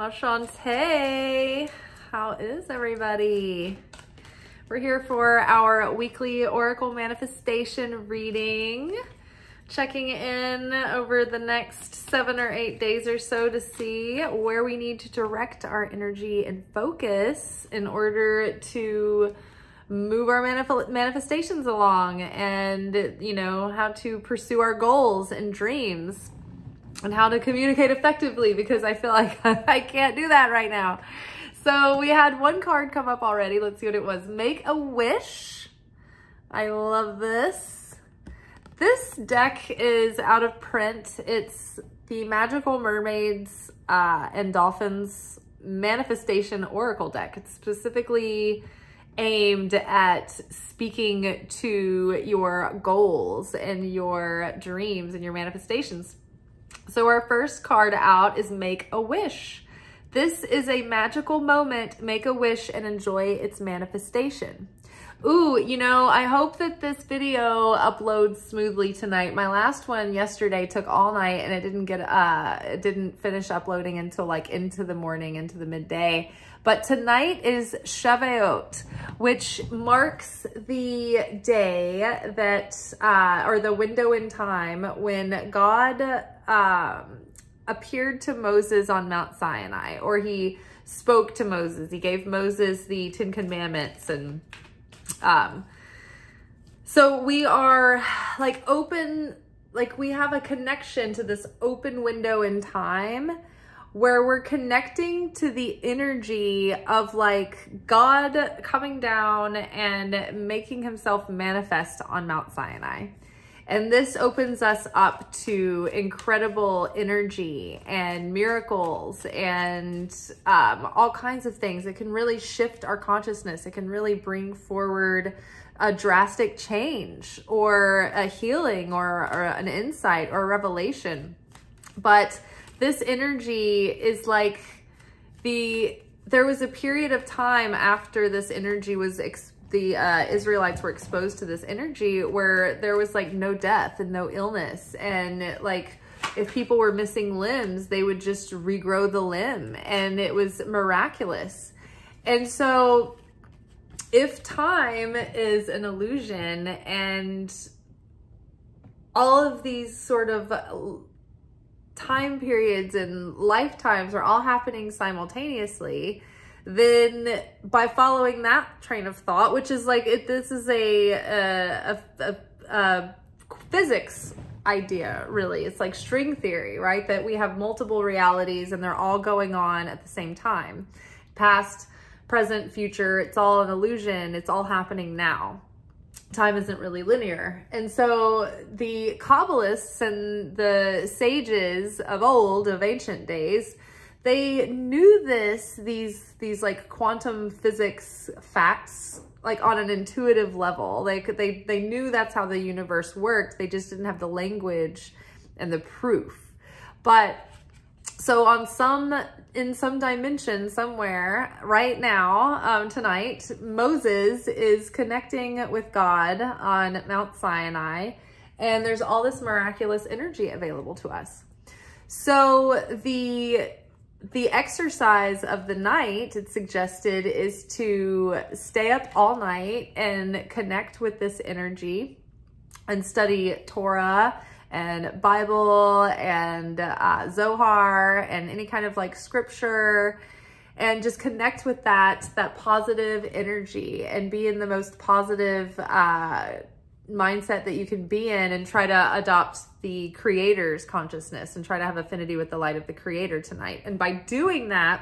Ashante, how is everybody? We're here for our weekly Oracle Manifestation reading. Checking in over the next 7 or 8 days or so to see where we need to direct our energy and focus in order to move our manifestations along and, you know, how to pursue our goals and dreams. And how to communicate effectively, because I feel like I can't do that right now. So we had one card come up already. Let's see what it was. Make a wish. I love this. This deck is out of print. It's the Magical Mermaids and Dolphins Manifestation Oracle Deck. It's specifically aimed at speaking to your goals and your dreams and your manifestations. So our first card out is Make a Wish. This is a magical moment. Make a wish and enjoy its manifestation. Ooh, you know, I hope that this video uploads smoothly tonight. My last one yesterday took all night and it didn't finish uploading until like into the morning, into the midday. But tonight is Shavuot, which marks the day that, or the window in time when God appeared to Moses on Mount Sinai, or he spoke to Moses. He gave Moses the Ten Commandments. And so we are like open, like we have a connection to this open window in time where we're connecting to the energy of like God coming down and making himself manifest on Mount Sinai. And this opens us up to incredible energy and miracles and all kinds of things. It can really shift our consciousness. It can really bring forward a drastic change or a healing or an insight or a revelation. But this energy is like there was a period of time after this energy was experienced. The Israelites were exposed to this energy where there was like no death and no illness. And like if people were missing limbs, they would just regrow the limb, and it was miraculous. And so if time is an illusion and all of these sort of time periods and lifetimes are all happening simultaneously, then by following that train of thought, which is like, this is a physics idea, really. It's like string theory, right? That we have multiple realities and they're all going on at the same time. Past, present, future, it's all an illusion. It's all happening now. Time isn't really linear. And so the Kabbalists and the sages of old, of ancient days, they knew this, these like quantum physics facts, like on an intuitive level. They knew that's how the universe worked. They just didn't have the language and the proof. But so on in some dimension somewhere right now, tonight, Moses is connecting with God on Mount Sinai, and there's all this miraculous energy available to us. So the exercise of the night, it's suggested, is to stay up all night and connect with this energy and study Torah and Bible and Zohar and any kind of like scripture, and just connect with that positive energy and be in the most positive mindset that you can be in, and try to adopt the creator's consciousness and try to have affinity with the light of the creator tonight. And by doing that,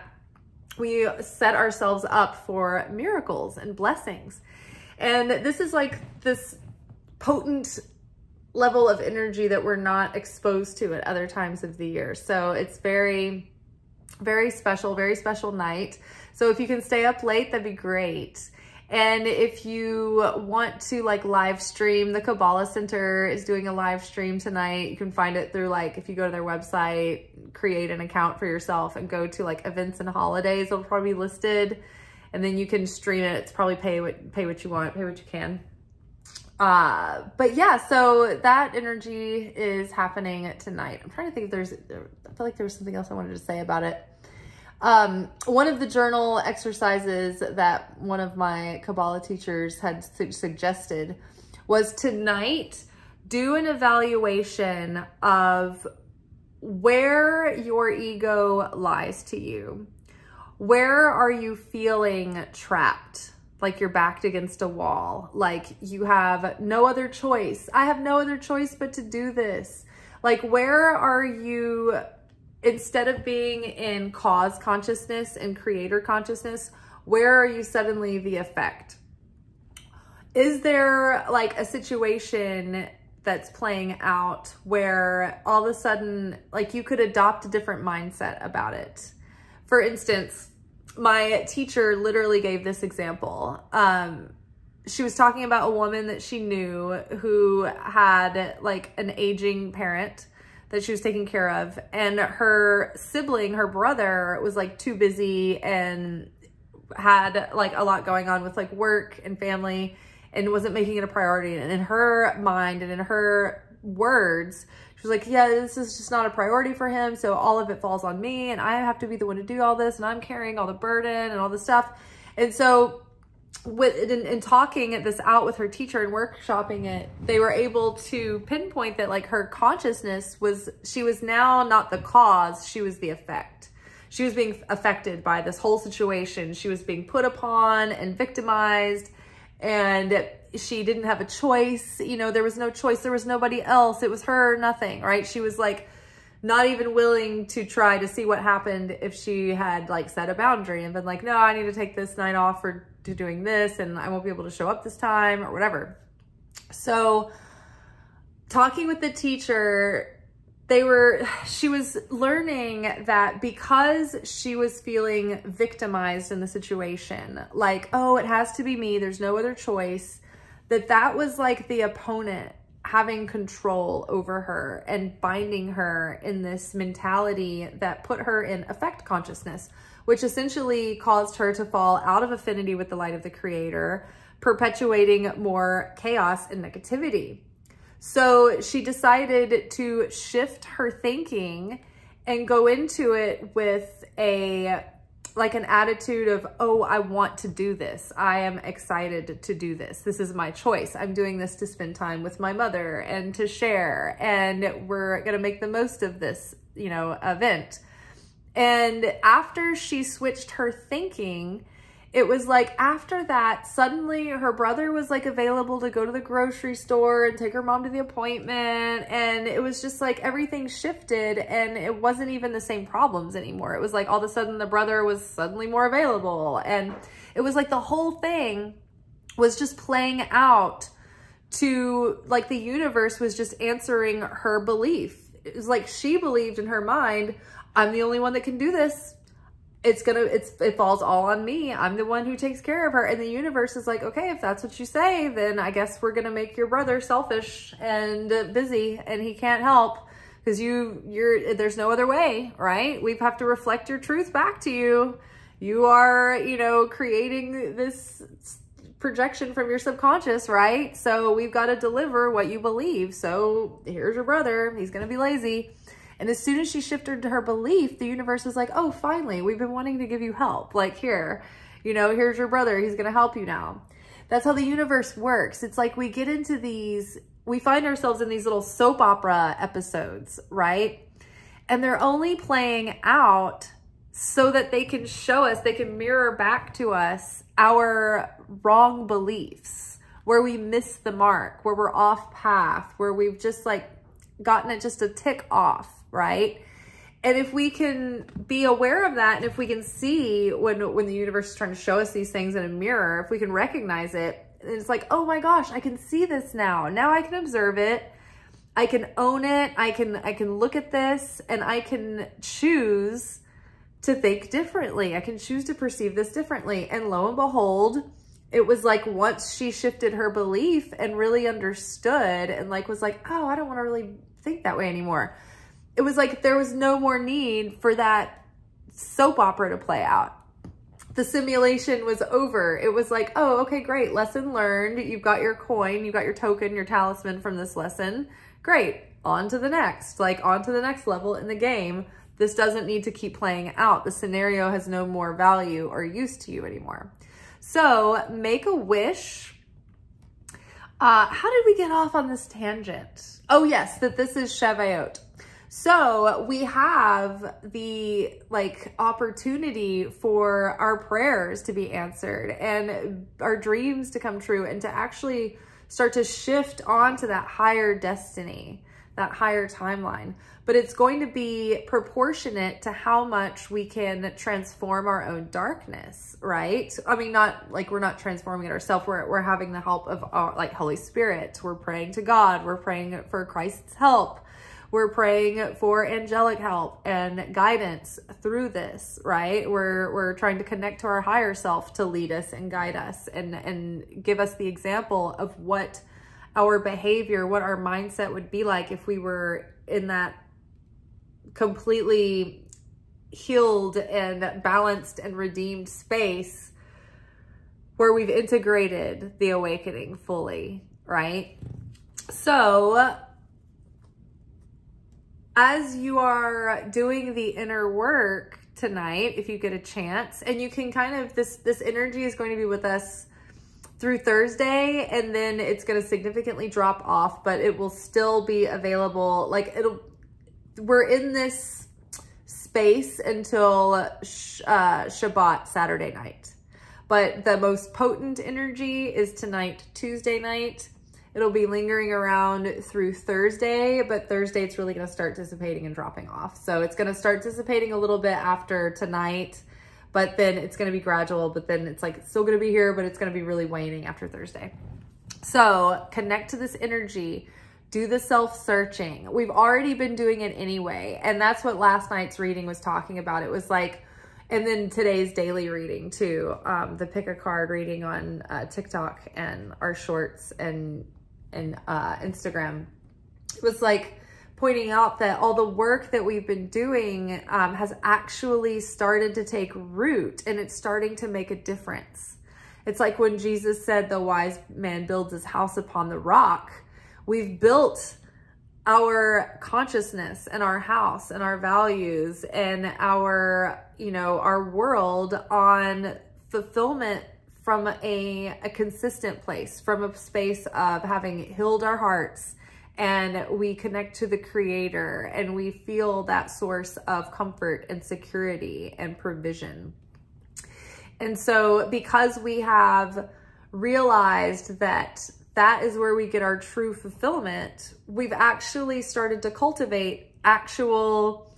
we set ourselves up for miracles and blessings. And this is like this potent level of energy that we're not exposed to at other times of the year. So it's very, very special night. So if you can stay up late, that'd be great. And if you want to like live stream, the Kabbalah Center is doing a live stream tonight. You can find it through like, if you go to their website, create an account for yourself and go to like events and holidays, it'll probably be listed, and then you can stream it. It's probably pay what you want, pay what you can. But yeah, so that energy is happening tonight. I'm trying to think if I feel like there was something else I wanted to say about it. One of the journal exercises that one of my Kabbalah teachers had suggested was tonight, do an evaluation of where your ego lies to you. Where are you feeling trapped? Like you're backed against a wall, like you have no other choice. I have no other choice but to do this. Like, where are you, instead of being in cause consciousness and creator consciousness, where are you suddenly the effect? Is there like a situation that's playing out where all of a sudden, like you could adopt a different mindset about it? For instance, my teacher literally gave this example. She was talking about a woman that she knew who had like an aging parent that she was taking care of. And her sibling, her brother, was like too busy and had like a lot going on with like work and family and wasn't making it a priority. And in her mind and in her words, she was like, yeah, this is just not a priority for him. So all of it falls on me and I have to be the one to do all this and I'm carrying all the burden and all this stuff. And so in talking this out with her teacher and workshopping it, they were able to pinpoint that like her consciousness was, she was now not the cause, she was the effect. She was being affected by this whole situation. She was being put upon and victimized and she didn't have a choice. You know, there was no choice. There was nobody else. It was her, nothing, right? She was like not even willing to try to see what happened if she had like set a boundary and been like, no, I need to take this night off for doing this and I won't be able to show up this time or whatever. So talking with the teacher, she was learning that because she was feeling victimized in the situation, like, oh, it has to be me, there's no other choice, that was like the opponent having control over her and binding her in this mentality that put her in effect consciousness, which essentially caused her to fall out of affinity with the light of the creator, perpetuating more chaos and negativity. So she decided to shift her thinking and go into it with an attitude of, oh, I want to do this. I am excited to do this. This is my choice. I'm doing this to spend time with my mother and to share, and we're going to make the most of this, you know, event. And after she switched her thinking, it was like after that, suddenly her brother was like available to go to the grocery store and take her mom to the appointment. And it was just like everything shifted and it wasn't even the same problems anymore. It was like all of a sudden the brother was suddenly more available. And it was like the whole thing was just playing out to like the universe was just answering her belief. It was like she believed in her mind, I'm the only one that can do this. It falls all on me. I'm the one who takes care of her. And the universe is like, okay, if that's what you say, then I guess we're going to make your brother selfish and busy and he can't help because there's no other way, right? We have to reflect your truth back to you. You are, you know, creating this projection from your subconscious, right? So we've got to deliver what you believe. So here's your brother. He's going to be lazy. And as soon as she shifted to her belief, the universe was like, oh, finally, we've been wanting to give you help. Like here, you know, here's your brother. He's going to help you now. That's how the universe works. It's like we get into these, we find ourselves in these little soap opera episodes, right? And they're only playing out so that they can show us, they can mirror back to us our wrong beliefs, where we miss the mark, where we're off path, where we've just like gotten it just a tick off. Right? And if we can be aware of that, and if we can see when the universe is trying to show us these things in a mirror, if we can recognize it, it's like, oh my gosh, I can see this now. Now I can observe it. I can own it. I can look at this and I can choose to think differently. I can choose to perceive this differently. And lo and behold, it was like once she shifted her belief and really understood and like was like, oh, I don't want to really think that way anymore. It was like there was no more need for that soap opera to play out. The simulation was over. It was like, oh, okay, great. Lesson learned. You've got your coin. You've got your token, your talisman from this lesson. Great. On to the next. Like on to the next level in the game. This doesn't need to keep playing out. The scenario has no more value or use to you anymore. So make a wish. How did we get off on this tangent? Oh yes, that this is Shavuot. So we have the opportunity for our prayers to be answered and our dreams to come true and to actually start to shift onto that higher destiny, that higher timeline. But it's going to be proportionate to how much we can transform our own darkness, right? I mean, not like we're not transforming it ourselves. We're having the help of our, Holy Spirit. We're praying to God. We're praying for Christ's help. We're praying for angelic help and guidance through this, right? We're trying to connect to our higher self to lead us and guide us and give us the example of what our behavior, what our mindset would be like if we were in that completely healed and balanced and redeemed space where we've integrated the awakening fully, right? So as you are doing the inner work tonight, if you get a chance, and you can kind of, this energy is going to be with us through Thursday, and then it's going to significantly drop off, but it will still be available. We're in this space until Shabbat, Saturday night, but the most potent energy is tonight, Tuesday night. It'll be lingering around through Thursday, but Thursday it's really going to start dissipating and dropping off. So it's going to start dissipating a little bit after tonight, but then it's going to be gradual, but then it's it's still going to be here, but it's going to be really waning after Thursday. So connect to this energy, do the self-searching. We've already been doing it anyway. And that's what last night's reading was talking about. It was and then today's daily reading too, the pick a card reading on TikTok and our shorts and Instagram. It was pointing out that all the work that we've been doing has actually started to take root, and it's starting to make a difference. It's like when Jesus said the wise man builds his house upon the rock. We've built our consciousness and our house and our values and our, our world on fulfillment from a consistent place, from a space of having healed our hearts, and we connect to the Creator and we feel that source of comfort and security and provision. And so because we have realized that that is where we get our true fulfillment, we've actually started to cultivate actual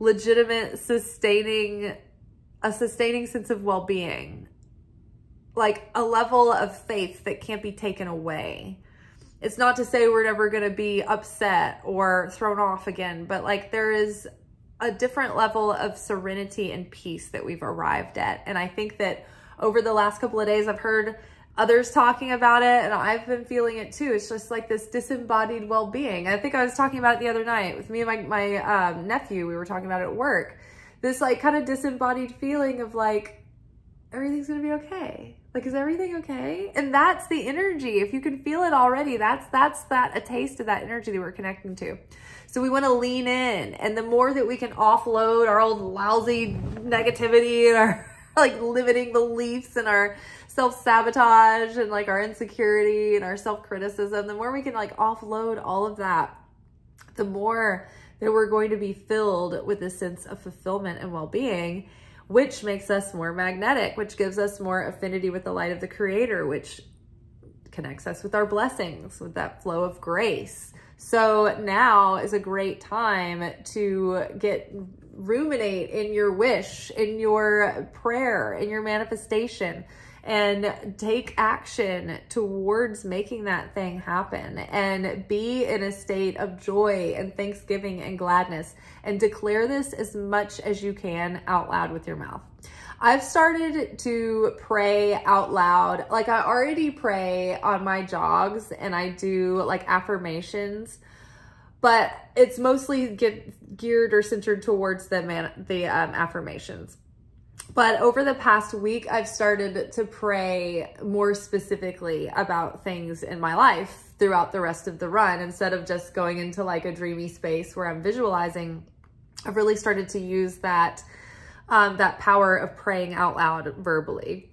legitimate sustaining sense of well-being. A level of faith that can't be taken away. It's not to say we're never going to be upset or thrown off again, but there is a different level of serenity and peace that we've arrived at. And I think that over the last couple of days, I've heard others talking about it, and I've been feeling it too. It's just this disembodied well-being. I think I was talking about it the other night with me and my nephew. We were talking about it at work. This kind of disembodied feeling of everything's going to be okay. Is everything okay? And that's the energy. If you can feel it already, that's a taste of that energy that we're connecting to. So we want to lean in. And the more that we can offload our old lousy negativity and our limiting beliefs and our self-sabotage and our insecurity and our self-criticism, the more we can offload all of that, the more that we're going to be filled with a sense of fulfillment and well-being, which makes us more magnetic, which gives us more affinity with the light of the Creator, which connects us with our blessings, with that flow of grace. So now is a great time to ruminate in your wish, in your prayer, in your manifestation, and take action towards making that thing happen, and be in a state of joy and thanksgiving and gladness, and declare this as much as you can out loud with your mouth. I've started to pray out loud. I already pray on my jogs, and I do affirmations, but it's mostly geared or centered towards the affirmations. But over the past week, I've started to pray more specifically about things in my life throughout the rest of the run, instead of just going into a dreamy space where I'm visualizing. I've really started to use that, that power of praying out loud verbally.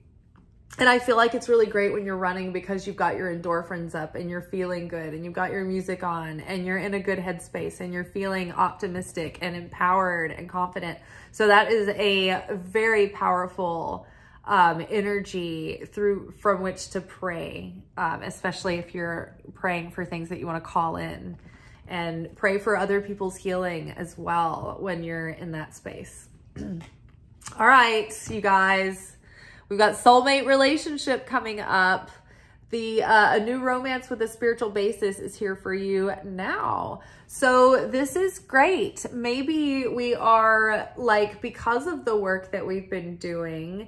And I feel like it's really great when you're running because you've got your endorphins up and you're feeling good and you've got your music on and you're in a good headspace and you're feeling optimistic and empowered and confident. So that is a very powerful energy from which to pray, especially if you're praying for things that you want to call in, and pray for other people's healing as well when you're in that space. All right, you guys. We've got soulmate relationship coming up. A new romance with a spiritual basis is here for you now. So this is great. Maybe we are like, because of the work that we've been doing,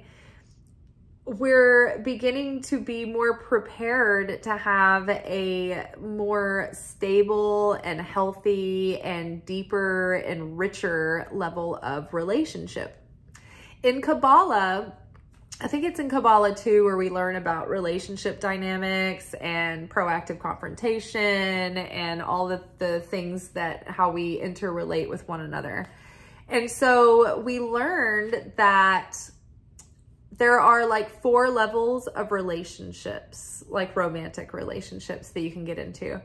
we're beginning to be more prepared to have a more stable and healthy and deeper and richer level of relationship. In Kabbalah, I think it's in Kabbalah too, where we learn about relationship dynamics and proactive confrontation and all the things that, how we interrelate with one another. And so we learned that there are like 4 levels of relationships, like romantic relationships that you can get into.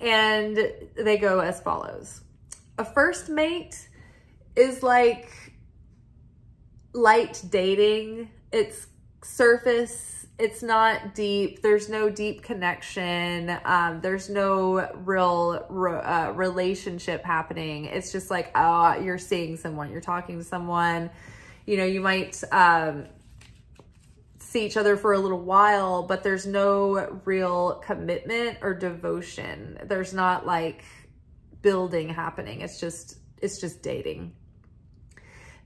And they go as follows. A first mate is like light dating. It's surface, it's not deep, there's no deep connection, there's no real relationship happening. It's just like, oh, you're seeing someone, you're talking to someone, you know, you might see each other for a little while, but there's no real commitment or devotion. There's not like building happening, it's just dating.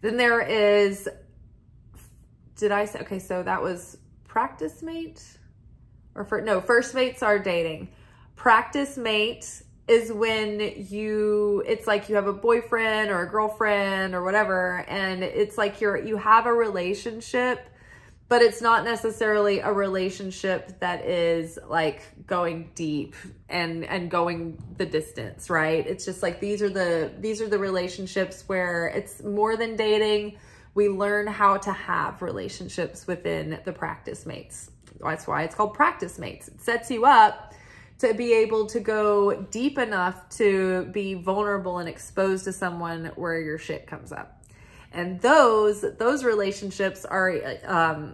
Then there is, did I say, okay, so that was practice mate or first mates are dating. Practice mate is when it's like you have a boyfriend or a girlfriend or whatever. And it's like you have a relationship, but it's not necessarily a relationship that is like going deep and going the distance, right? It's just like, these are the relationships where it's more than dating. We learn how to have relationships within the practice mates. That's why it's called practice mates. It sets you up to be able to go deep enough to be vulnerable and exposed to someone where your shit comes up. And those relationships are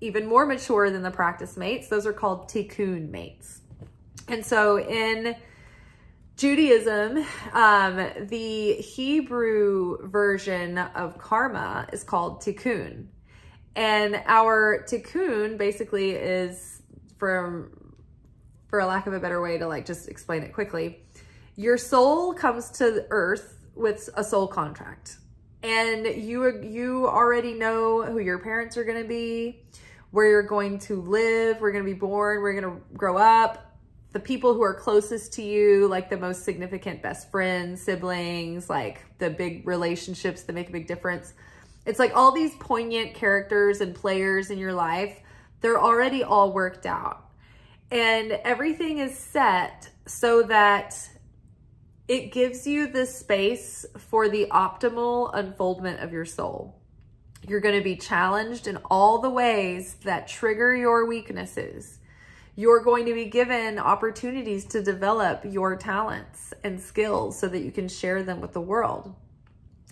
even more mature than the practice mates. Those are called tikkun mates. And so in Judaism, the Hebrew version of karma is called tikkun. And our tikkun basically is, for a lack of a better way to like just explain it quickly, your soul comes to the earth with a soul contract. And you already know who your parents are going to be, where you're going to live, we're going to be born, we're going to grow up. The people who are closest to you, like the most significant best friends, siblings, like the big relationships that make a big difference. It's like all these poignant characters and players in your life, they're already all worked out. And everything is set so that it gives you the space for the optimal unfoldment of your soul. You're going to be challenged in all the ways that trigger your weaknesses. You're going to be given opportunities to develop your talents and skills so that you can share them with the world.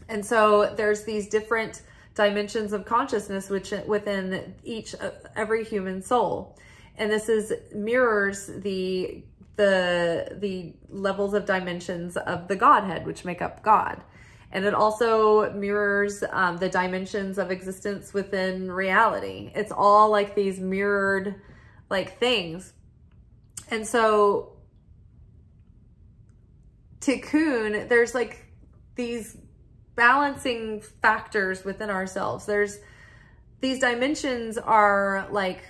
And so there's these different dimensions of consciousness which within every human soul. And this mirrors the levels of dimensions of the Godhead, which make up God. And it also mirrors the dimensions of existence within reality. It's all like these mirrored things. And so tikkun, there's like these balancing factors within ourselves. There's these dimensions are like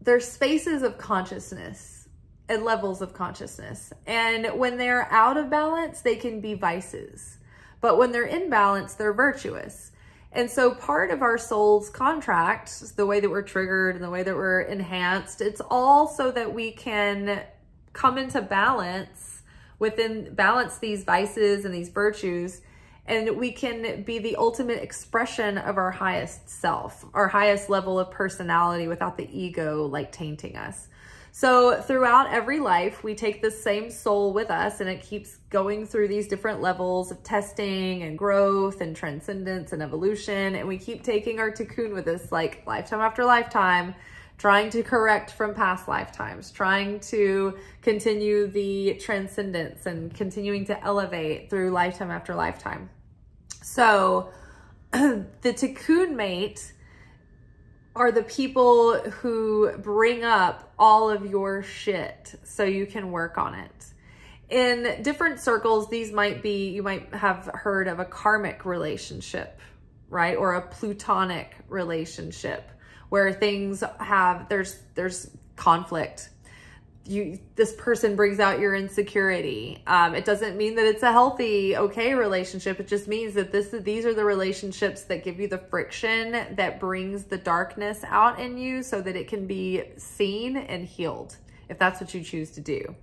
there's spaces of consciousness and levels of consciousness. And when they're out of balance, they can be vices. But when they're in balance, they're virtuous. And so part of our soul's contract, the way that we're triggered and the way that we're enhanced, it's all so that we can come into balance within, balance these vices and these virtues, and we can be the ultimate expression of our highest self, our highest level of personality without the ego like tainting us. So throughout every life, we take the same soul with us, and it keeps going through these different levels of testing and growth and transcendence and evolution. And we keep taking our tikkun with us, like lifetime after lifetime, trying to correct from past lifetimes, trying to continue the transcendence and continuing to elevate through lifetime after lifetime. So the tikkun mate are the people who bring up all of your shit so you can work on it. In different circles, these might be, you might have heard of a karmic relationship, right? Or a plutonic relationship where things have, there's conflict. This person brings out your insecurity. It doesn't mean that it's a healthy, okay relationship. It just means that these are the relationships that give you the friction that brings the darkness out in you so that it can be seen and healed, if that's what you choose to do.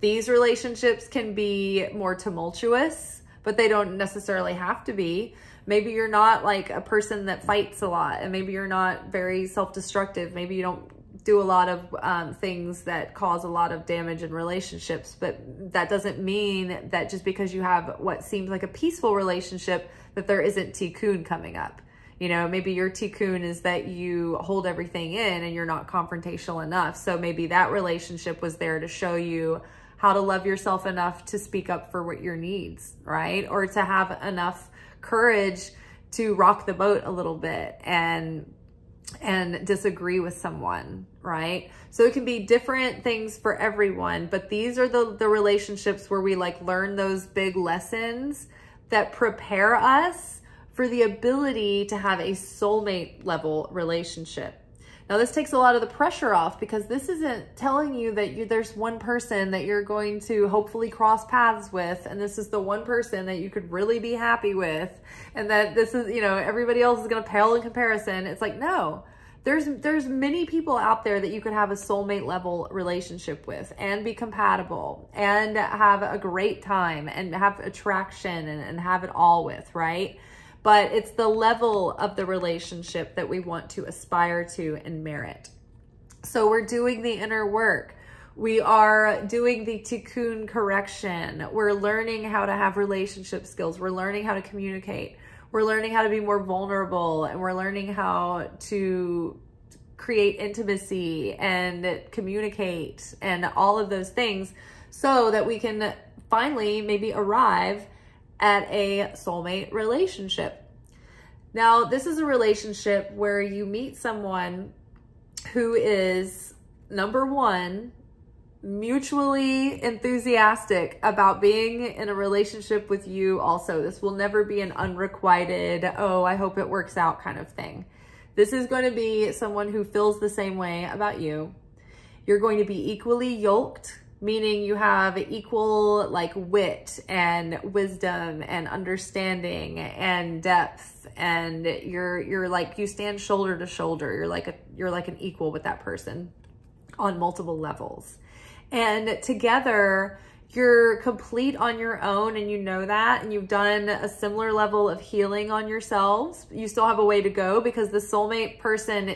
These relationships can be more tumultuous, but they don't necessarily have to be. Maybe you're not like a person that fights a lot, and maybe you're not very self-destructive. Maybe you don't do a lot of things that cause a lot of damage in relationships, but that doesn't mean that just because you have what seems like a peaceful relationship that there isn't tikkun coming up. You know, maybe your tikkun is that you hold everything in and you're not confrontational enough. So maybe that relationship was there to show you how to love yourself enough to speak up for what your needs, right? Or to have enough courage to rock the boat a little bit and disagree with someone, right? So it can be different things for everyone, but these are the relationships where we like learn those big lessons that prepare us for the ability to have a soulmate level relationship. Now this takes a lot of the pressure off, because this isn't telling you that there's one person that you're going to hopefully cross paths with, and this is the one person that you could really be happy with, and that this is, you know, everybody else is going to pale in comparison. It's like, no, there's many people out there that you could have a soulmate level relationship with and be compatible and have a great time and have attraction and have it all with, right? But it's the level of the relationship that we want to aspire to and merit. So we're doing the inner work. We are doing the tikkun correction. We're learning how to have relationship skills. We're learning how to communicate. We're learning how to be more vulnerable, and we're learning how to create intimacy and communicate and all of those things so that we can finally maybe arrive at a soulmate relationship. Now, this is a relationship where you meet someone who is, number one, mutually enthusiastic about being in a relationship with you also. This will never be an unrequited, oh, I hope it works out kind of thing. This is going to be someone who feels the same way about you. You're going to be equally yoked, meaning you have equal like wit and wisdom and understanding and depth, and you're like, you stand shoulder to shoulder. You're like an equal with that person on multiple levels. And together you're complete on your own, and you know that, and you've done a similar level of healing on yourselves. You still have a way to go, because the soulmate person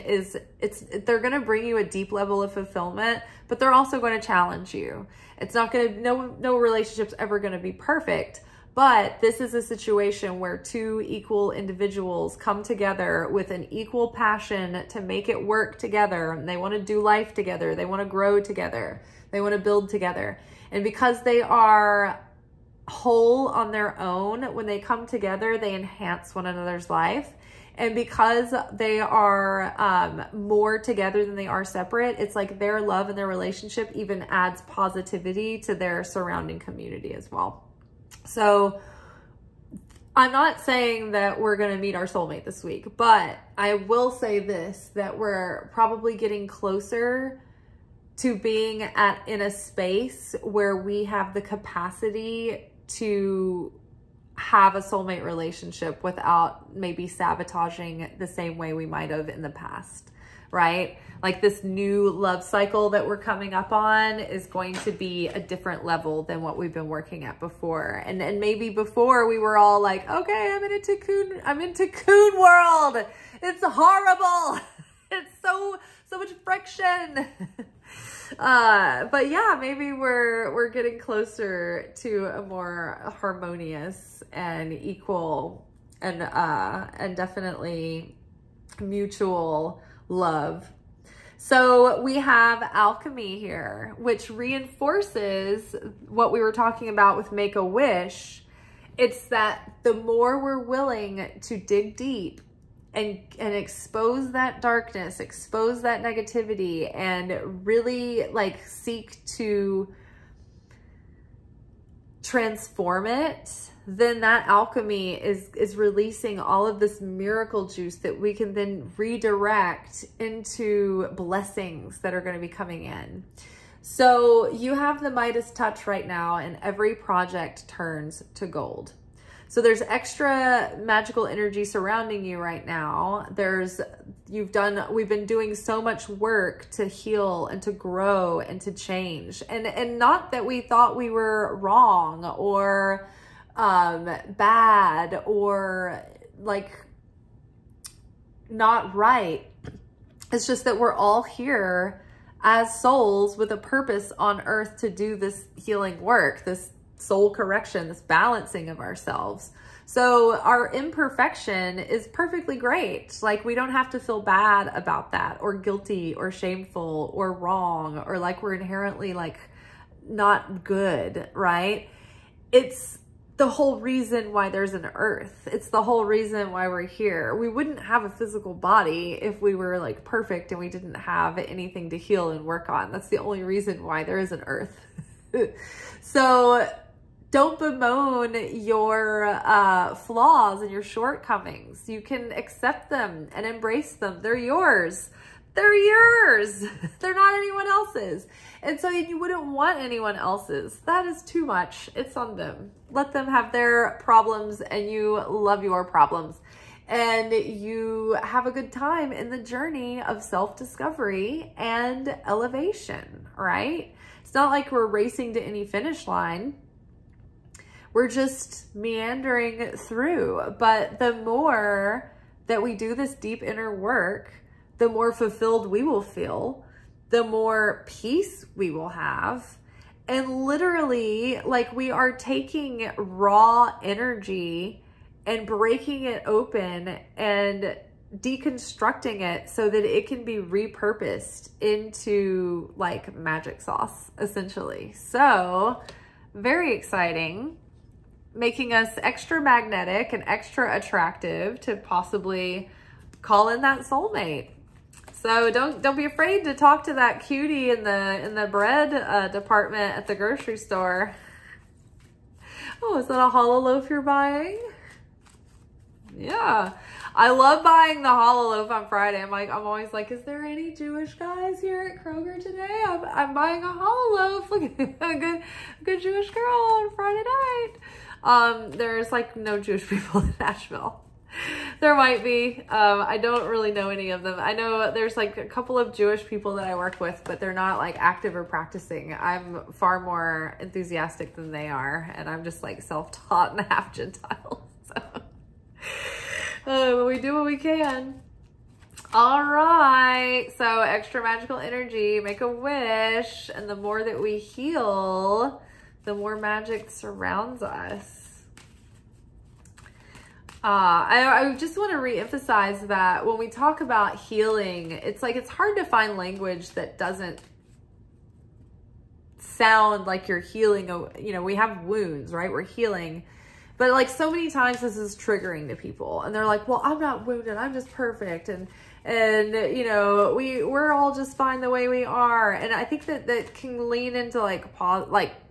they're going to bring you a deep level of fulfillment, but they're also going to challenge you. It's not going to, no relationship's ever going to be perfect, but this is a situation where two equal individuals come together with an equal passion to make it work together. And they want to do life together. They want to grow together. They want to build together. And because they are whole on their own, when they come together, they enhance one another's life. And because they are more together than they are separate, it's like their love and their relationship even adds positivity to their surrounding community as well. So I'm not saying that we're going to meet our soulmate this week, but I will say this, that we're probably getting closer to being in a space where we have the capacity to have a soulmate relationship without maybe sabotaging the same way we might have in the past, right? Like this new love cycle that we're coming up on is going to be a different level than what we've been working at before. And maybe before we were all like, okay, I'm in tikkun world. It's horrible. It's so much friction. But yeah, maybe we're getting closer to a more harmonious and equal and definitely mutual love. So we have alchemy here, which reinforces what we were talking about with Make-A-Wish. It's that the more we're willing to dig deep and expose that darkness, expose that negativity, and really like seek to transform it, then that alchemy is releasing all of this miracle juice that we can then redirect into blessings that are going to be coming in. So you have the Midas touch right now, and every project turns to gold. So there's extra magical energy surrounding you right now. We've been doing so much work to heal and to grow and to change. And not that we thought we were wrong or bad or like not right. It's just that we're all here as souls with a purpose on earth to do this healing work, this soul correction, this balancing of ourselves. So our imperfection is perfectly great. Like we don't have to feel bad about that or guilty or shameful or wrong or like we're inherently like not good, right? It's the whole reason why there's an earth. It's the whole reason why we're here. We wouldn't have a physical body if we were like perfect and we didn't have anything to heal and work on. That's the only reason why there is an earth. So don't bemoan your flaws and your shortcomings. You can accept them and embrace them. They're yours. They're yours. They're not anyone else's. And so you wouldn't want anyone else's. That is too much. It's on them. Let them have their problems, and you love your problems. And you have a good time in the journey of self-discovery and elevation, right? It's not like we're racing to any finish line. We're just meandering through. But the more that we do this deep inner work, the more fulfilled we will feel, the more peace we will have. And literally, like we are taking raw energy and breaking it open and deconstructing it so that it can be repurposed into like magic sauce, essentially. So very exciting, making us extra magnetic and extra attractive to possibly call in that soulmate. So don't be afraid to talk to that cutie in the bread department at the grocery store. Oh, is that a hollow loaf you're buying? Yeah. I love buying the hollow loaf on Friday. I'm always like, is there any Jewish guys here at Kroger today? I'm buying a hollow loaf. Look at a good Jewish girl on Friday night. There's like no Jewish people in Nashville. There might be. I don't really know any of them. I know there's like a couple of Jewish people that I work with, but they're not like active or practicing. I'm far more enthusiastic than they are. And I'm just like self-taught and half Gentile. So. We do what we can. All right. So extra magical energy, make a wish. And the more that we heal, the more magic surrounds us. I just want to reemphasize that when we talk about healing, it's like, it's hard to find language that doesn't sound like you're healing. You know, we have wounds, right? We're healing. But like so many times this is triggering to people and they're like, well, I'm not wounded. I'm just perfect. And you know, we're all just fine the way we are. And I think that can lean into like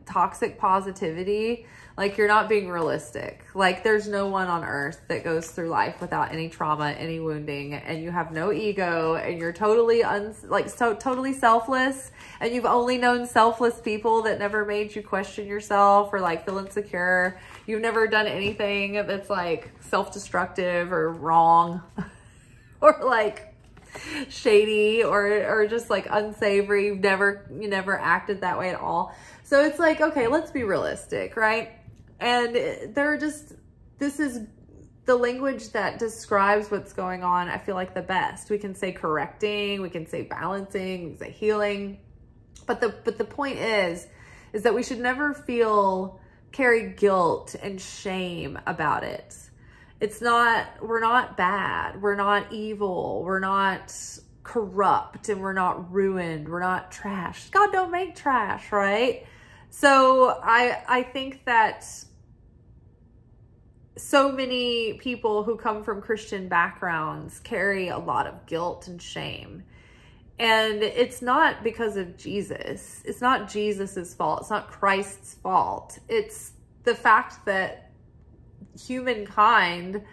toxic positivity. Like you're not being realistic. Like there's no one on earth that goes through life without any trauma, any wounding, and you have no ego and you're totally totally selfless, and you've only known selfless people that never made you question yourself or like feel insecure. You've never done anything that's like self-destructive or wrong or like shady or just like unsavory. You never acted that way at all. So it's like, okay, let's be realistic, right? And they're just, this is the language that describes what's going on, I feel like, the best. We can say correcting, we can say balancing, we can say healing. But the point is that we should never carry guilt and shame about it. It's not, we're not bad, we're not evil, we're not corrupt, and we're not ruined, we're not trash. God don't make trash, right? So I think that so many people who come from Christian backgrounds carry a lot of guilt and shame. And it's not because of Jesus. It's not Jesus's fault. It's not Christ's fault. It's the fact that humankind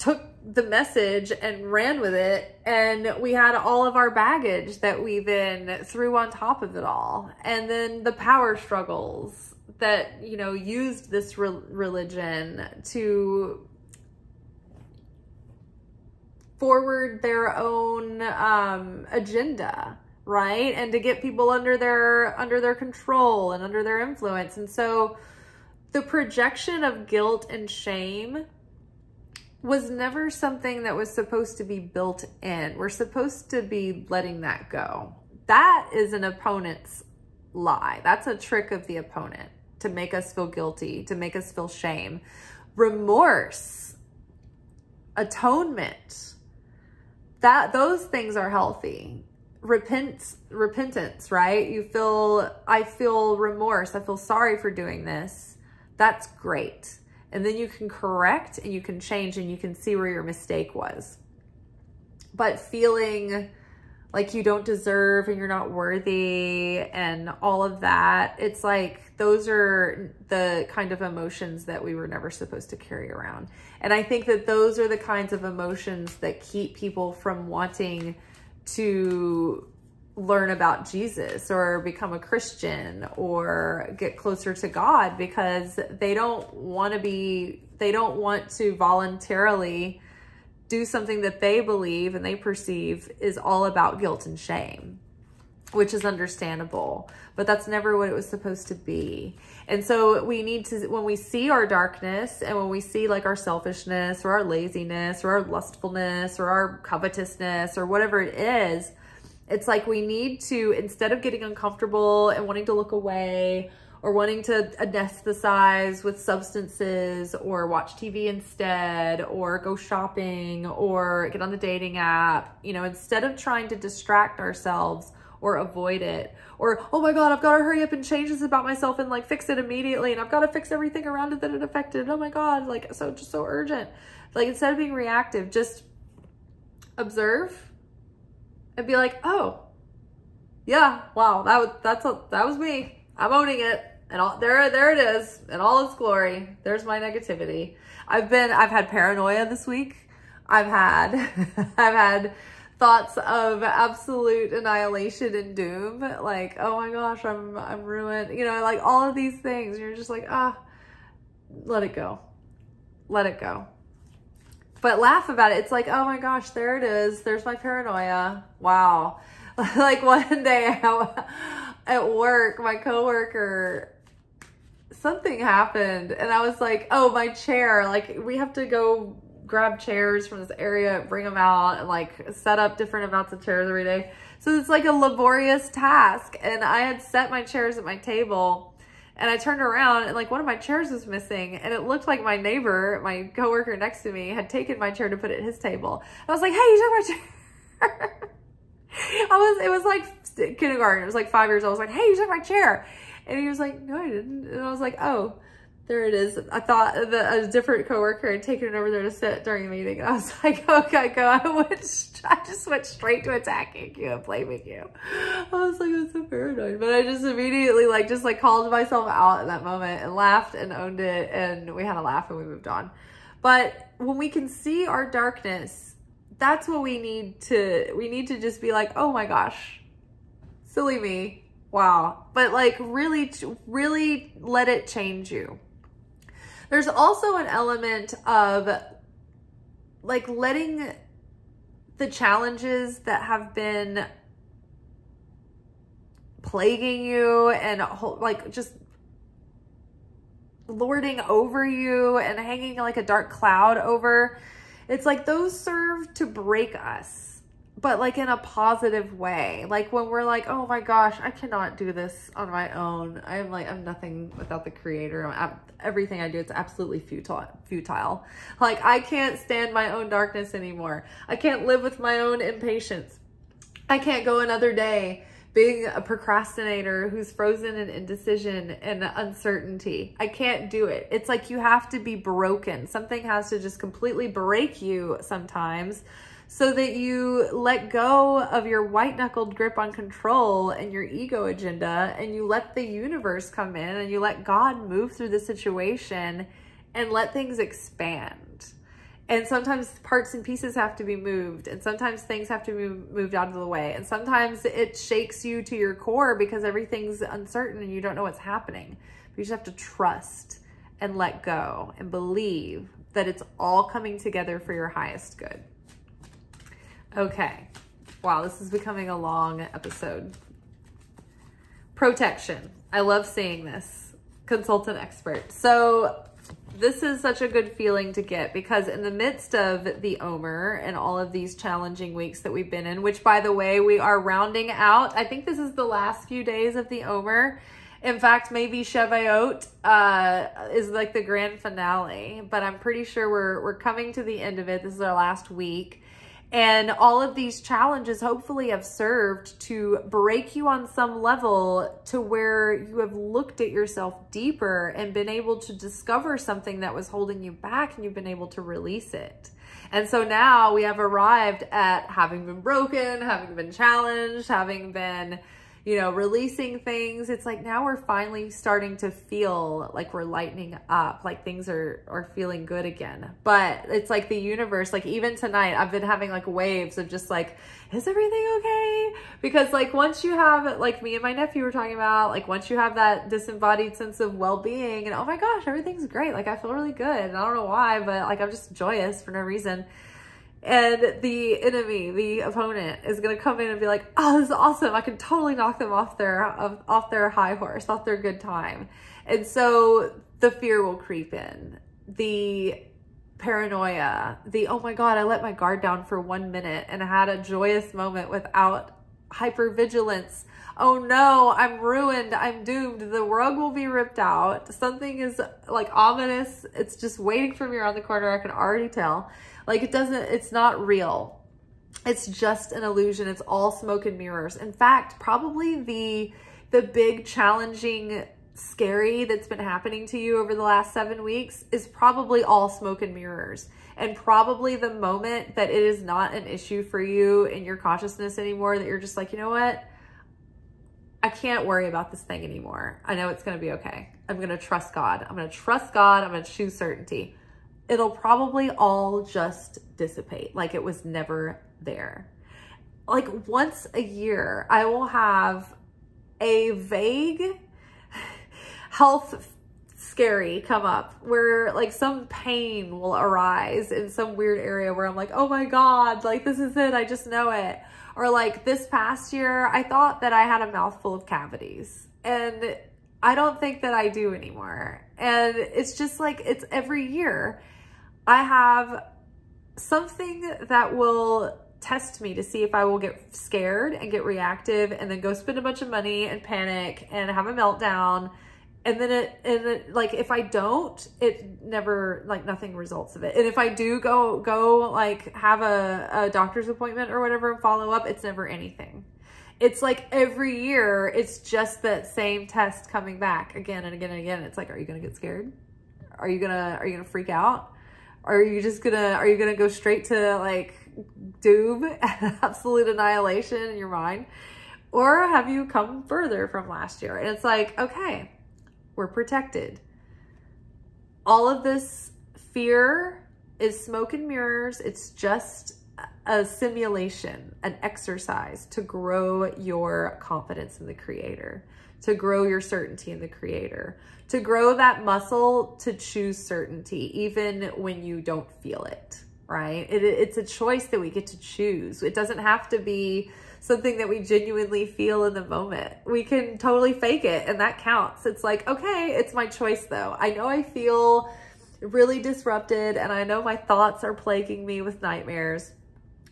took the message and ran with it. And we had all of our baggage that we then threw on top of it all. And then the power struggles that, you know, used this religion to forward their own agenda, right? And to get people under their control and under their influence. And so the projection of guilt and shame was never something that was supposed to be built in. We're supposed to be letting that go. That is an opponent's lie. That's a trick of the opponent to make us feel guilty, to make us feel shame. Remorse, atonement, that those things are healthy. Repentance, right? You feel, I feel remorse, I feel sorry for doing this. That's great. And then you can correct and you can change and you can see where your mistake was. But feeling like you don't deserve and you're not worthy and all of that, it's like those are the kind of emotions that we were never supposed to carry around. And I think that those are the kinds of emotions that keep people from wanting to learn about Jesus or become a Christian or get closer to God, because they don't want to voluntarily do something that they believe and they perceive is all about guilt and shame, which is understandable, but that's never what it was supposed to be. And so we need to, when we see our darkness and when we see like our selfishness or our laziness or our lustfulness or our covetousness or whatever it is, it's like we need to, instead of getting uncomfortable and wanting to look away or wanting to anesthetize with substances or watch TV instead or go shopping or get on the dating app, you know, instead of trying to distract ourselves or avoid it or, oh my God, I've got to hurry up and change this about myself and like fix it immediately and I've got to fix everything around it that it affected. Oh my God, like just so urgent. Like instead of being reactive, just observe and be like, oh yeah, wow, that was me. I'm owning it, and all, there it is, in all its glory. There's my negativity. I've had paranoia this week. I've had thoughts of absolute annihilation and doom. Like, oh my gosh, I'm ruined. You know, like all of these things. You're just like, ah, let it go, let it go. But laugh about it. It's like, oh my gosh, there it is. There's my paranoia. Wow. Like one day at work, my coworker, something happened and I was like, oh, my chair, like we have to go grab chairs from this area, bring them out and like set up different amounts of chairs every day. So it's like a laborious task. And I had set my chairs at my table and I turned around and like one of my chairs was missing and it looked like my neighbor, my coworker next to me, had taken my chair to put it at his table. I was like, hey, you took my chair. It was like kindergarten. It was like 5 years old. I was like, hey, you took my chair. And he was like, no, I didn't. And I was like, oh, there it is. I thought a different coworker had taken it over there to sit during the meeting. And I was like, okay, go. I just went straight to attacking you and blaming you. I was like, I'm so paranoid. But I just immediately like called myself out in that moment and laughed and owned it. And we had a laugh and we moved on. But when we can see our darkness, that's what we need to just be like, oh my gosh, silly me. Wow. But like really, really let it change you. There's also an element of like letting the challenges that have been plaguing you and just lording over you and hanging like a dark cloud over. It's like those serve to break us, but like in a positive way. Like when we're like, oh my gosh, I cannot do this on my own. I'm like, I'm nothing without the Creator. Everything I do, it's absolutely futile. Like I can't stand my own darkness anymore. I can't live with my own impatience. I can't go another day being a procrastinator who's frozen in indecision and uncertainty. I can't do it. It's like you have to be broken. Something has to just completely break you sometimes so that you let go of your white-knuckled grip on control and your ego agenda, and you let the universe come in and you let God move through the situation and let things expand. And sometimes parts and pieces have to be moved, and sometimes things have to be moved out of the way, and sometimes it shakes you to your core because everything's uncertain and you don't know what's happening. But you just have to trust and let go and believe that it's all coming together for your highest good. Okay. Wow, this is becoming a long episode. Protection. I love seeing this. Consultant expert. So this is such a good feeling to get, because in the midst of the Omer and all of these challenging weeks that we've been in, which by the way, we are rounding out. I think this is the last few days of the Omer. In fact, maybe Shavuot is like the grand finale, but I'm pretty sure we're coming to the end of it. This is our last week. And all of these challenges hopefully have served to break you on some level to where you have looked at yourself deeper and been able to discover something that was holding you back, and you've been able to release it. And so now we have arrived at having been broken, having been challenged, having been, you know, releasing things. It's like now we're finally starting to feel like we're lightening up, like things are feeling good again. But it's like the universe, like even tonight, I've been having like waves of just like, is everything okay? Because like once you have, like me and my nephew were talking about, like once you have that disembodied sense of well-being and oh my gosh, everything's great. Like I feel really good and I don't know why, but like I'm just joyous for no reason. And the enemy, the opponent, is going to come in and be like, oh, this is awesome. I can totally knock them off their high horse, off their good time. And so the fear will creep in. The paranoia, the, oh my God, I let my guard down for 1 minute and I had a joyous moment without hypervigilance. Oh no, I'm ruined. I'm doomed. The rug will be ripped out. Something is like ominous. It's just waiting for me around the corner. I can already tell. Like it's not real. It's just an illusion. It's all smoke and mirrors. In fact, probably the big challenging scary that's been happening to you over the last 7 weeks is probably all smoke and mirrors. And probably the moment that it is not an issue for you in your consciousness anymore, that you're just like, you know what? I can't worry about this thing anymore. I know it's going to be okay. I'm going to trust God. I'm going to trust God. I'm going to choose certainty. It'll probably all just dissipate like it was never there. Like once a year, I will have a vague health scary come up where like some pain will arise in some weird area where I'm like, oh my God, like this is it. I just know it. Or like this past year, I thought that I had a mouthful of cavities, and I don't think that I do anymore. And it's just like, it's every year I have something that will test me to see if I will get scared and get reactive and then go spend a bunch of money and panic and have a meltdown. And then like, if I don't, it never, like nothing results of it. And if I do go like have a doctor's appointment or whatever and follow up, it's never anything. It's like every year, it's just that same test coming back again and again and again. It's like, are you going to get scared? Are you going to freak out? Or are you going to go straight to like doom and absolute annihilation in your mind? Or have you come further from last year? And it's like, okay, we're protected. All of this fear is smoke and mirrors. It's just a simulation, an exercise to grow your confidence in the Creator, to grow your certainty in the Creator, to grow that muscle to choose certainty even when you don't feel it. right? It's a choice that we get to choose. It doesn't have to be something that we genuinely feel in the moment. We can totally fake it, and that counts. It's like, okay, it's my choice though. I know I feel really disrupted, and I know my thoughts are plaguing me with nightmares,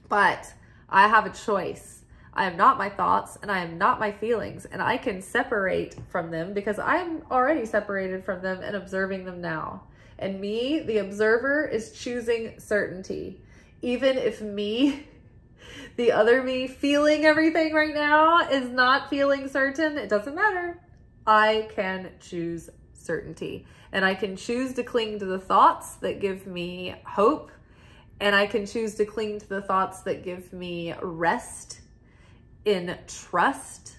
but I have a choice. I am not my thoughts, and I am not my feelings, and I can separate from them because I'm already separated from them and observing them now. And me, the observer, is choosing certainty. Even if me, the other me feeling everything right now is not feeling certain, it doesn't matter. I can choose certainty. And I can choose to cling to the thoughts that give me hope. And I can choose to cling to the thoughts that give me rest in trust.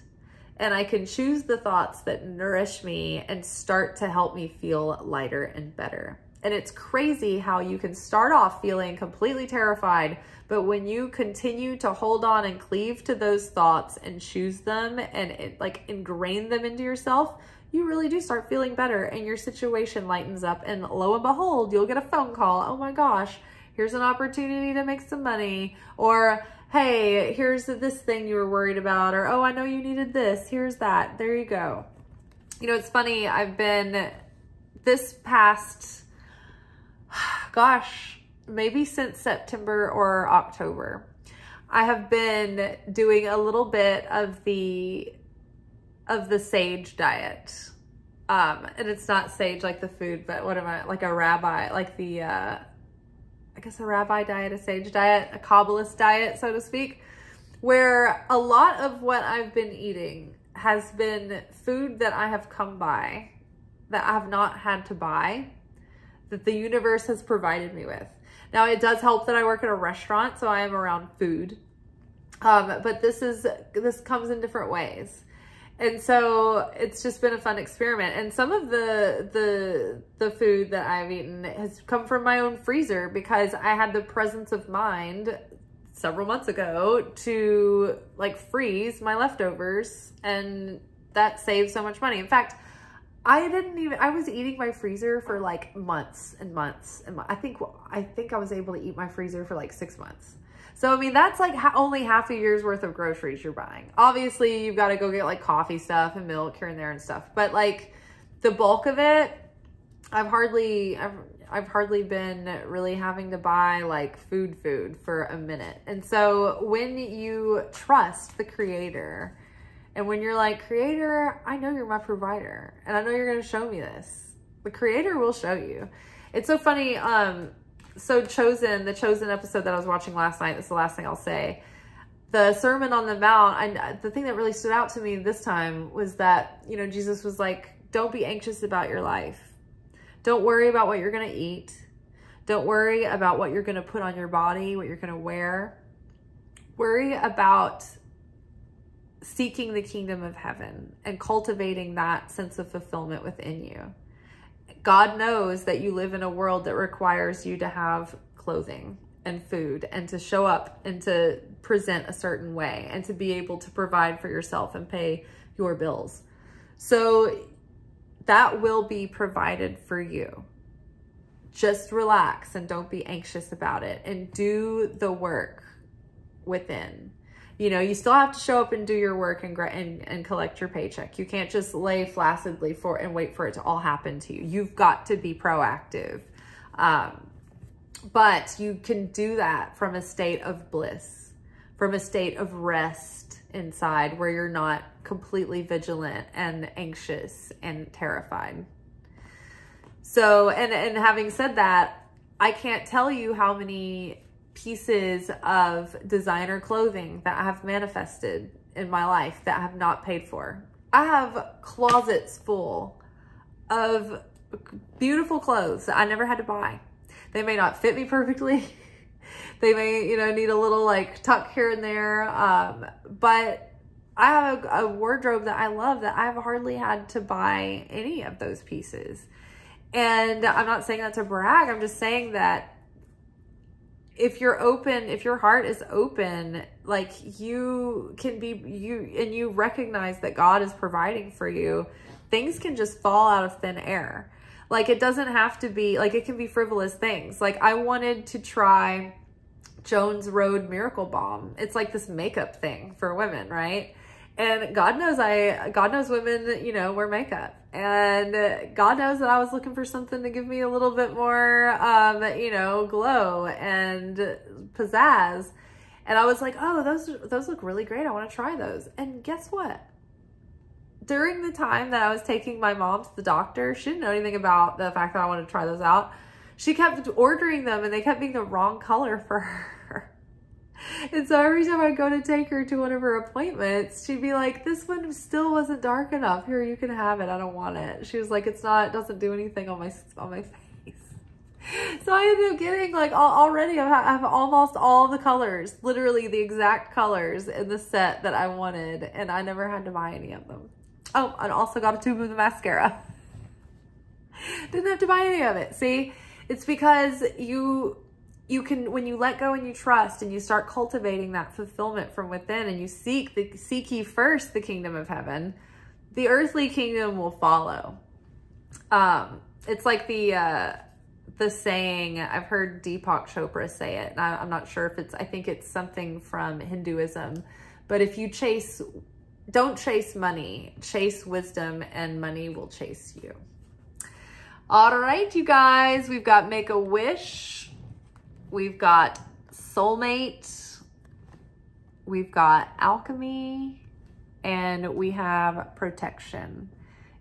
And I can choose the thoughts that nourish me and start to help me feel lighter and better. And it's crazy how you can start off feeling completely terrified, but when you continue to hold on and cleave to those thoughts and choose them and ingrain them into yourself, you really do start feeling better and your situation lightens up, and lo and behold, you'll get a phone call. Oh my gosh, here's an opportunity to make some money, or hey, here's this thing you were worried about, or oh, I know you needed this, here's that, there you go. You know, it's funny, I've been this past, gosh, maybe since September or October, I have been doing a little bit of the sage diet. And it's not sage like the food, but what am I, like a rabbi, like the, I guess a rabbi diet, a sage diet, a Kabbalist diet, so to speak, where a lot of what I've been eating has been food that I have come by, that I have not had to buy, that the universe has provided me with. Now, it does help that I work at a restaurant, so I am around food, but this comes in different ways. And so it's just been a fun experiment. And some of the food that I've eaten has come from my own freezer because I had the presence of mind several months ago to freeze my leftovers, and that saves so much money. In fact, I was eating my freezer for months and months. And I think I was able to eat my freezer for 6 months. So, I mean, that's only half a year's worth of groceries you're buying. Obviously, you've got to go get coffee stuff and milk here and there and stuff. But the bulk of it, I've hardly been really having to buy food for a minute. And so when you trust the creator and when you're creator, I know you're my provider and I know you're going to show me this. The creator will show you. It's so funny. So Chosen, the Chosen episode that I was watching last night, that's the last thing I'll say. The Sermon on the Mount, the thing that really stood out to me this time was that, you know, Jesus was like, don't be anxious about your life. Don't worry about what you're going to eat. Don't worry about what you're going to put on your body, what you're going to wear. Worry about seeking the kingdom of heaven and cultivating that sense of fulfillment within you. God knows that you live in a world that requires you to have clothing and food and to show up and to present a certain way and to be able to provide for yourself and pay your bills. So that will be provided for you. Just relax and don't be anxious about it and do the work within. You know, you still have to show up and do your work and collect your paycheck. You can't just lay flaccidly and wait for it to all happen to you. You've got to be proactive. But you can do that from a state of bliss, from a state of rest inside where you're not completely vigilant and anxious and terrified. So, and having said that, I can't tell you how many pieces of designer clothing that I have manifested in my life that I have not paid for. I have closets full of beautiful clothes that I never had to buy. They may not fit me perfectly. They may, you know, need a little tuck here and there. But I have a wardrobe that I love that I've hardly had to buy any of those pieces. And I'm not saying that to brag. I'm just saying that if you're open, if your heart is open, you can be, and you recognize that God is providing for you, things can just fall out of thin air. Like, it doesn't have to be, like, it can be frivolous things. Like, I wanted to try Jones Road Miracle Balm. It's like this makeup thing for women, right? And God knows women, you know, wear makeup. And God knows that I was looking for something to give me a little bit more, you know, glow and pizzazz. And I was like, oh, those look really great. I want to try those. And guess what? During the time that I was taking my mom to the doctor, she didn't know anything about the fact that I wanted to try those out. She kept ordering them and they kept being the wrong color for her. And so every time I'd go to take her to one of her appointments, she'd be like, this one still wasn't dark enough. Here, you can have it. I don't want it. She was like, it's not, it doesn't do anything on my face. So I ended up getting, like, already I have almost all the colors, literally the exact colors in the set that I wanted. And I never had to buy any of them. Oh, and also got a tube of the mascara. Didn't have to buy any of it. See, it's because you can, when you let go and you trust and you start cultivating that fulfillment from within and you seek ye first the kingdom of heaven, the earthly kingdom will follow. It's like the saying, I've heard Deepak Chopra say it, and I'm not sure if it's, I think it's something from Hinduism, but if you don't chase money, chase wisdom, and money will chase you. All right, you guys, we've got Make a Wish. We've got Soulmate. We've got Alchemy. And we have Protection.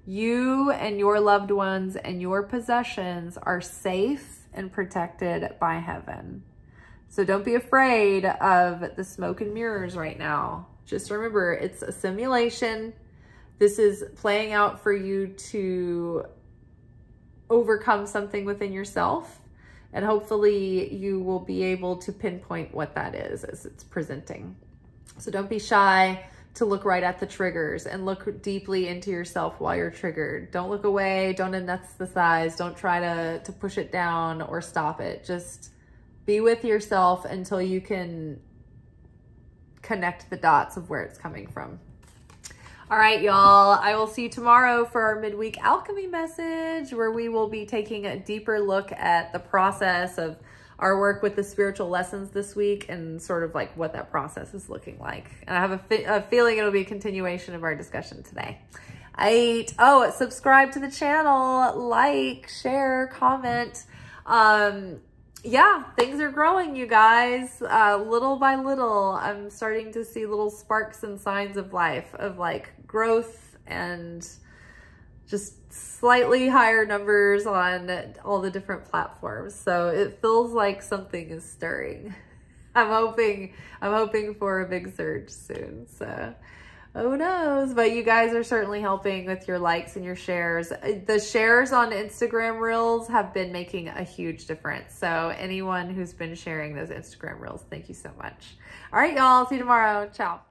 You and your loved ones and your possessions are safe and protected by heaven. So don't be afraid of the smoke and mirrors right now. Just remember, it's a simulation. This is playing out for you to overcome something within yourself. And hopefully you will be able to pinpoint what that is as it's presenting. So don't be shy to look right at the triggers and look deeply into yourself while you're triggered. Don't look away, don't anesthetize, don't try to push it down or stop it. Just be with yourself until you can connect the dots of where it's coming from. All right, y'all, I will see you tomorrow for our midweek alchemy message, where we will be taking a deeper look at the process of our work with the spiritual lessons this week and sort of like what that process is looking like. And I have a feeling it'll be a continuation of our discussion today. Subscribe to the channel, like, share, comment. Yeah, things are growing, you guys. Little by little, I'm starting to see little sparks and signs of life, of like growth and just slightly higher numbers on all the different platforms. So it feels like something is stirring. I'm hoping for a big surge soon. So who knows? But you guys are certainly helping with your likes and your shares. The shares on Instagram Reels have been making a huge difference. So anyone who's been sharing those Instagram Reels, thank you so much. All right, y'all. See you tomorrow. Ciao.